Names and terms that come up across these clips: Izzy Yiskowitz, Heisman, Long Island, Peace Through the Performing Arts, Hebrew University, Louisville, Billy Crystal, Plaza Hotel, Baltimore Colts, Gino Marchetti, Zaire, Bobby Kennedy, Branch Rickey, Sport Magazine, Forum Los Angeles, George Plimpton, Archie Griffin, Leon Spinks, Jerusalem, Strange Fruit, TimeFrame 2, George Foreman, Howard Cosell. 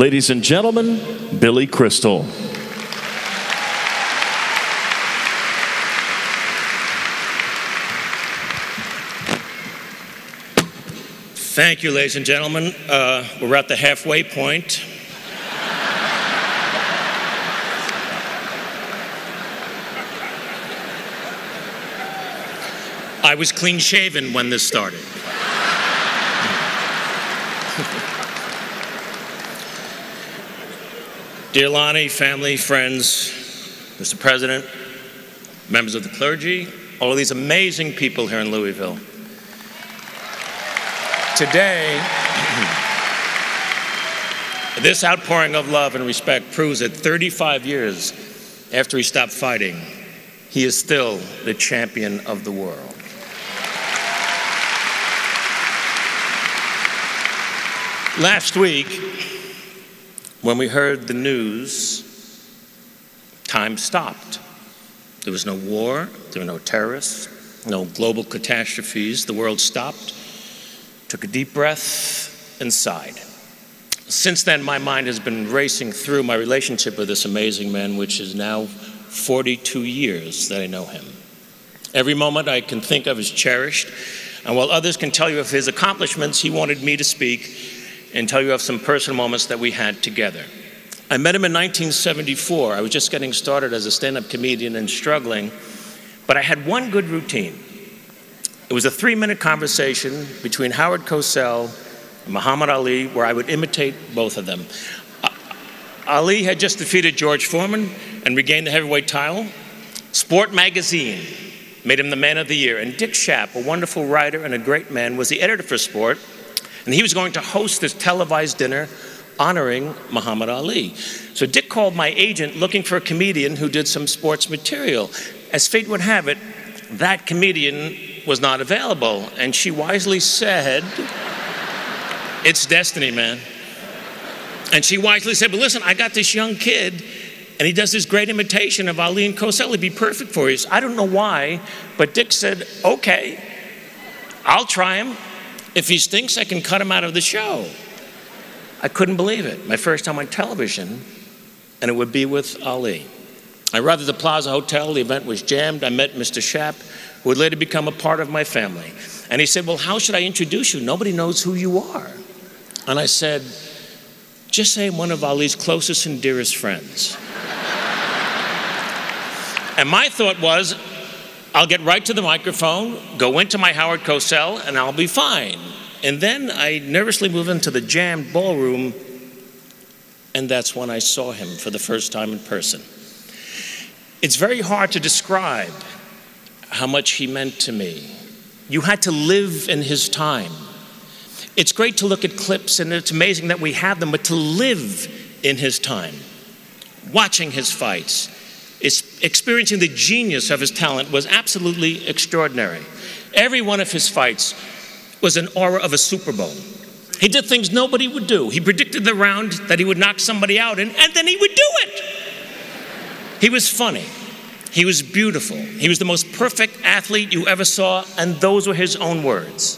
Ladies and gentlemen, Billy Crystal. Thank you, ladies and gentlemen. We're at the halfway point. I was clean-shaven when this started. Dear Lonnie, family, friends, Mr. President, members of the clergy, all of these amazing people here in Louisville. Today, this outpouring of love and respect proves that 35 years after he stopped fighting, he is still the champion of the world. Last week, when we heard the news, time stopped. There was no war, there were no terrorists, no global catastrophes. The world stopped. Took a deep breath and sighed. Since then, my mind has been racing through my relationship with this amazing man, which is now 42 years that I know him. Every moment I can think of is cherished, and while others can tell you of his accomplishments, he wanted me to speak and tell you of some personal moments that we had together. I met him in 1974. I was just getting started as a stand-up comedian and struggling, but I had one good routine. It was a three-minute conversation between Howard Cosell and Muhammad Ali where I would imitate both of them. Ali had just defeated George Foreman and regained the heavyweight title. Sport Magazine made him the man of the year. And Dick Schapp, a wonderful writer and a great man, was the editor for Sport. And he was going to host this televised dinner honoring Muhammad Ali. So Dick called my agent looking for a comedian who did some sports material. As fate would have it, that comedian was not available, and she wisely said, it's destiny, man. And she wisely said, but listen, I got this young kid, and he does this great imitation of Ali and Cosell. He'd be perfect for you. So I don't know why, but Dick said, okay, I'll try him. If he stinks, I can cut him out of the show. I couldn't believe it. My first time on television, and it would be with Ali. I arrived at the Plaza Hotel. The event was jammed. I met Mr. Schapp, who would later become a part of my family. And he said, well, how should I introduce you? Nobody knows who you are. And I said, just say I'm one of Ali's closest and dearest friends. And my thought was, I'll get right to the microphone, go into my Howard Cosell, and I'll be fine. And then I nervously moved into the jammed ballroom, and that's when I saw him for the first time in person. It's very hard to describe how much he meant to me. You had to live in his time. It's great to look at clips, and it's amazing that we have them, but to live in his time, watching his fights, experiencing the genius of his talent was absolutely extraordinary. Every one of his fights was an aura of a Super Bowl. He did things nobody would do. He predicted the round that he would knock somebody out in, and then he would do it. He was funny. He was beautiful. He was the most perfect athlete you ever saw, and those were his own words.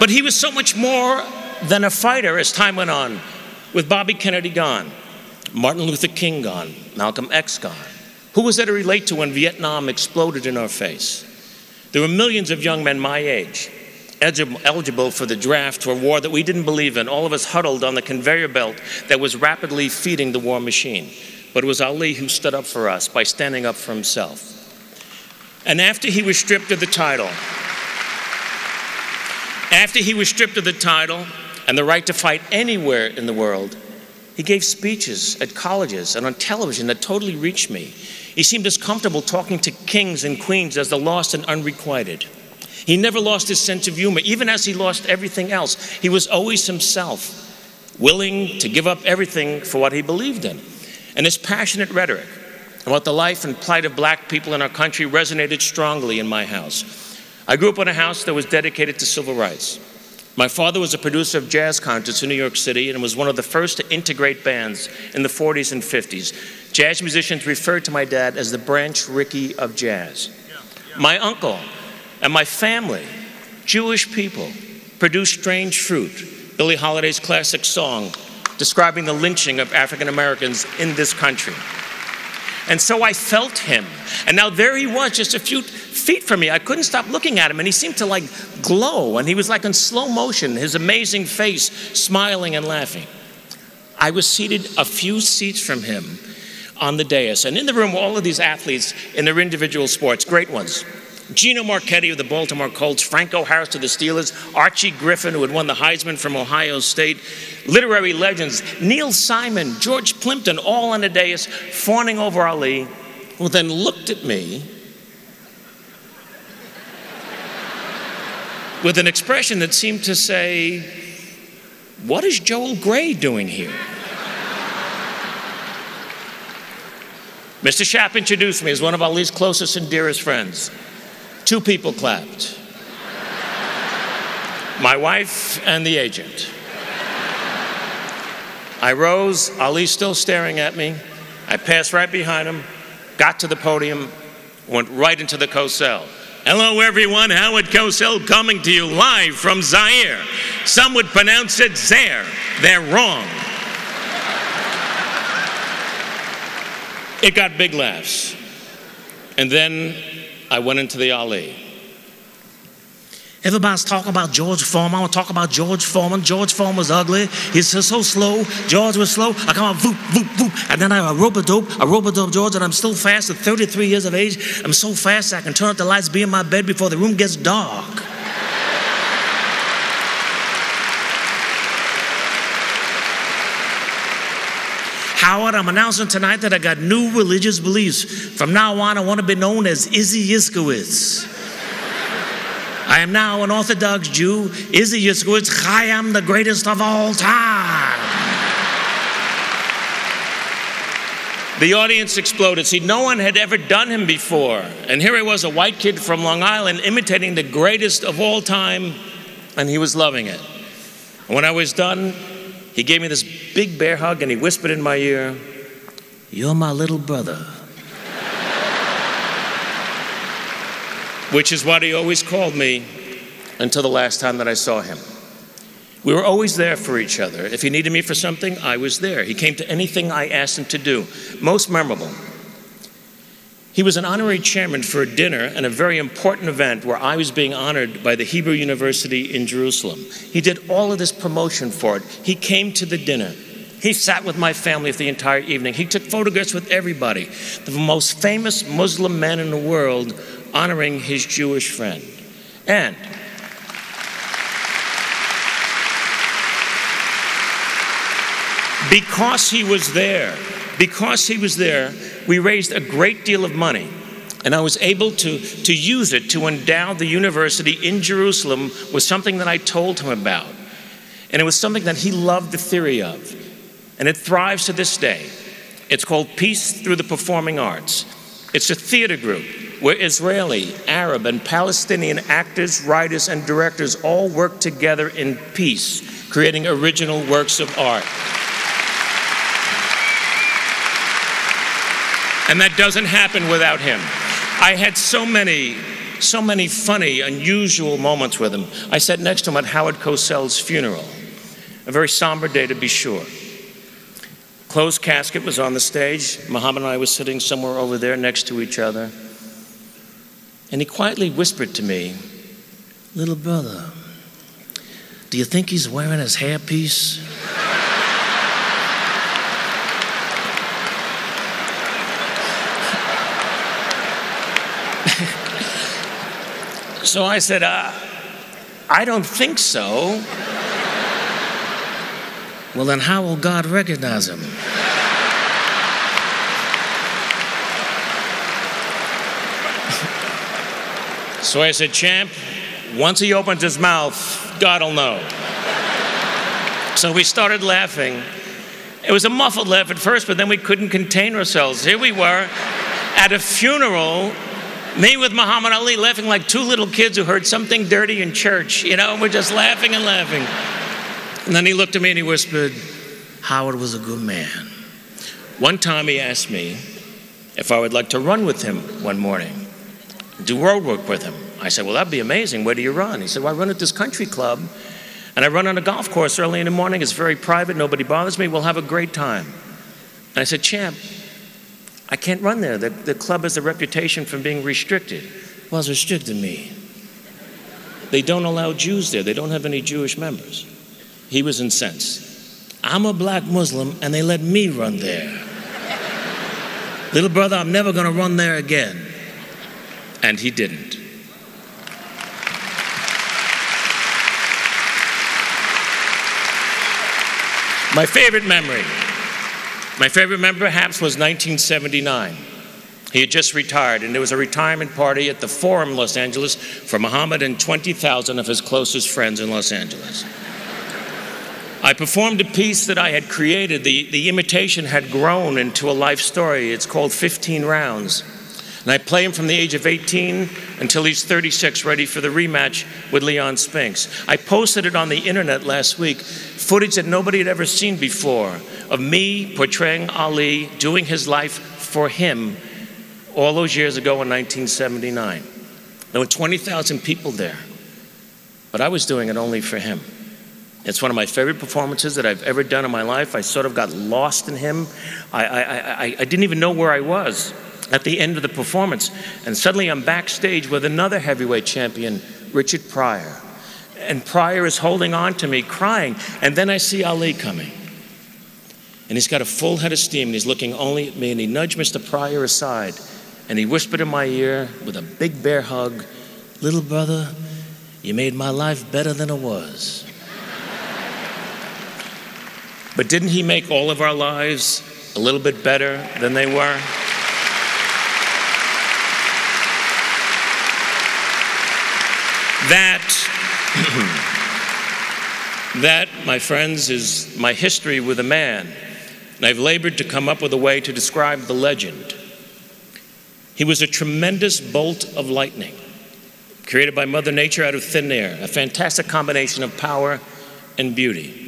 But he was so much more than a fighter as time went on, with Bobby Kennedy gone, Martin Luther King gone, Malcolm X gone. Who was there to relate to when Vietnam exploded in our face? There were millions of young men my age, eligible for the draft, for a war that we didn't believe in. All of us huddled on the conveyor belt that was rapidly feeding the war machine. But it was Ali who stood up for us by standing up for himself. And after he was stripped of the title and the right to fight anywhere in the world, he gave speeches at colleges and on television that totally reached me. He seemed as comfortable talking to kings and queens as the lost and unrequited. He never lost his sense of humor, even as he lost everything else. He was always himself, willing to give up everything for what he believed in. And his passionate rhetoric about the life and plight of black people in our country resonated strongly in my house. I grew up in a house that was dedicated to civil rights. My father was a producer of jazz concerts in New York City and was one of the first to integrate bands in the 40s and 50s. Jazz musicians referred to my dad as the Branch Rickey of jazz. My uncle and my family Jewish people produced Strange Fruit, Billie Holiday's classic song describing the lynching of African Americans in this country. And so I felt him. And now there he was, just a few feet from me. I couldn't stop looking at him, and he seemed to like glow, and he was like in slow motion, his amazing face, smiling and laughing. I was seated a few seats from him on the dais, and in the room were all of these athletes in their individual sports, great ones. Gino Marchetti of the Baltimore Colts, Franco Harris of the Steelers, Archie Griffin, who had won the Heisman from Ohio State, literary legends, Neil Simon, George Plimpton, all on a dais, fawning over Ali, who then looked at me with an expression that seemed to say, "What is Joel Gray doing here?" Mr. Schapp introduced me as one of Ali's closest and dearest friends. Two people clapped. My wife and the agent. I rose, Ali still staring at me. I passed right behind him, got to the podium, went right into the Cosell. Hello everyone, Howard Cosell coming to you live from Zaire. Some would pronounce it Zaire. They're wrong. It got big laughs. And then I went into the alley. Everybody's talking about George Foreman. I want to talk about George Foreman. George Foreman was ugly. He's so slow. George was slow. I come out, voop, voop, voop. And then I rope-a-dope George, and I'm still fast at 33 years of age. I'm so fast I can turn up the lights, be in my bed before the room gets dark. Howard, I'm announcing tonight that I got new religious beliefs. From now on, I want to be known as Izzy Yiskowitz. I am now an Orthodox Jew, Izzy Yiskowitz. I am the greatest of all time. The audience exploded. See, no one had ever done him before. And here he was, a white kid from Long Island, imitating the greatest of all time, and he was loving it. And when I was done, he gave me this big bear hug and he whispered in my ear, "You're my little brother." Which is what he always called me until the last time that I saw him. We were always there for each other. If he needed me for something, I was there. He came to anything I asked him to do. Most memorable, he was an honorary chairman for a dinner and a very important event where I was being honored by the Hebrew University in Jerusalem. He did all of this promotion for it. He came to the dinner. He sat with my family for the entire evening. He took photographs with everybody. The most famous Muslim man in the world honoring his Jewish friend. And because he was there, we raised a great deal of money, and I was able to use it to endow the university in Jerusalem with something that I told him about. And it was something that he loved the theory of, and it thrives to this day. It's called Peace Through the Performing Arts. It's a theater group where Israeli, Arab, and Palestinian actors, writers, and directors all work together in peace, creating original works of art. And that doesn't happen without him. I had so many funny, unusual moments with him. I sat next to him at Howard Cosell's funeral, a very somber day to be sure. Closed casket was on the stage. Muhammad and I were sitting somewhere over there next to each other. And he quietly whispered to me, "Little brother, do you think he's wearing his hairpiece?" So I said, I don't think so. Well, then how will God recognize him? So I said, "Champ, once he opens his mouth, God'll know." So we started laughing. It was a muffled laugh at first, but then we couldn't contain ourselves. Here we were at a funeral, me with Muhammad Ali, laughing like two little kids who heard something dirty in church, you know, and we're just laughing and laughing. And then he looked at me and he whispered, "Howard was a good man." One time he asked me if I would like to run with him one morning, do road work with him. I said, well, that'd be amazing. Where do you run? He said, well, I run at this country club, and I run on a golf course early in the morning. It's very private. Nobody bothers me. We'll have a great time. And I said, champ, I can't run there. The club has a reputation for being restricted. Well, it's restricted me. They don't allow Jews there. They don't have any Jewish members. He was incensed. I'm a black Muslim, and they let me run there. Little brother, I'm never going to run there again. And he didn't. My favorite memory, perhaps, was 1979. He had just retired, and there was a retirement party at the Forum Los Angeles for Muhammad and 20,000 of his closest friends in Los Angeles. I performed a piece that I had created. The imitation had grown into a life story. It's called 15 Rounds. And I play him from the age of 18 until he's 36, ready for the rematch with Leon Spinks. I posted it on the internet last week, footage that nobody had ever seen before, of me portraying Ali, doing his life for him all those years ago in 1979. There were 20,000 people there, but I was doing it only for him. It's one of my favorite performances that I've ever done in my life. I sort of got lost in him. I didn't even know where I was at the end of the performance. And suddenly I'm backstage with another heavyweight champion, Richard Pryor. And Pryor is holding on to me, crying. And then I see Ali coming. And he's got a full head of steam, and he's looking only at me. And he nudged Mr. Pryor aside. And he whispered in my ear with a big bear hug, "Little brother, you made my life better than it was." But didn't he make all of our lives a little bit better than they were? That, my friends, is my history with a man. And I've labored to come up with a way to describe the legend. He was a tremendous bolt of lightning, created by Mother Nature out of thin air, a fantastic combination of power and beauty.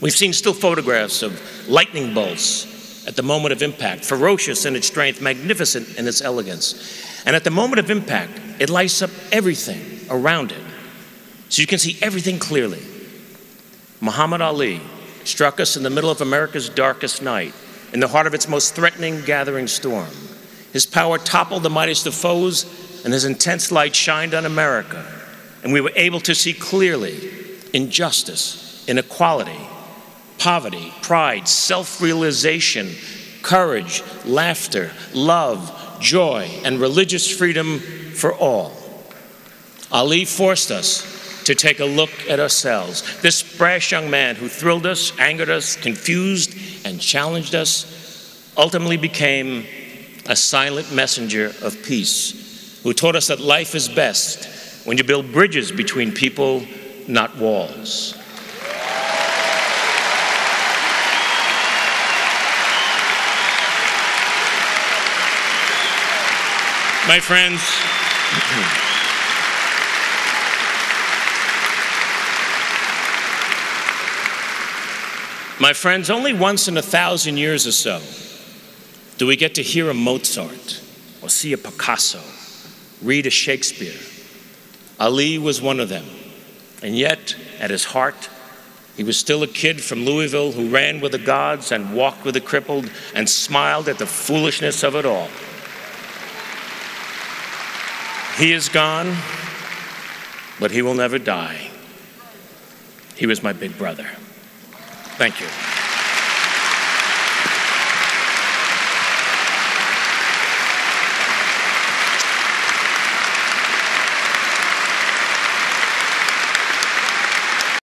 We've seen still photographs of lightning bolts at the moment of impact, ferocious in its strength, magnificent in its elegance. And at the moment of impact, it lights up everything around it, so you can see everything clearly. Muhammad Ali struck us in the middle of America's darkest night, in the heart of its most threatening gathering storm. His power toppled the mightiest of foes, and his intense light shined on America. And we were able to see clearly injustice, inequality, poverty, pride, self-realization, courage, laughter, love, joy, and religious freedom for all. Ali forced us to take a look at ourselves. This brash young man who thrilled us, angered us, confused, and challenged us, ultimately became a silent messenger of peace, who taught us that life is best when you build bridges between people, not walls. My friends, only once in 1,000 years or so do we get to hear a Mozart or see a Picasso, read a Shakespeare. Ali was one of them. And yet, at his heart, he was still a kid from Louisville who ran with the gods and walked with the crippled and smiled at the foolishness of it all. He is gone, but he will never die. He was my big brother. Thank you.